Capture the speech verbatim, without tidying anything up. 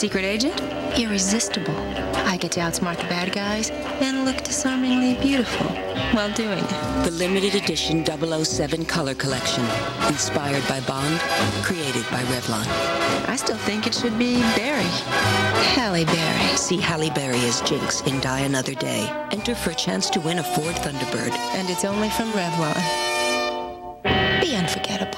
secret agent? Irresistible. I get to outsmart the bad guys and look disarmingly beautiful while doing it. The limited edition double oh seven color collection. Inspired by Bond, created by Revlon. I still think it should be Berry. Halle Berry. See Halle Berry as Jinx in Die Another Day. Enter for a chance to win a Ford Thunderbird. And it's only from Revlon. Be unforgettable.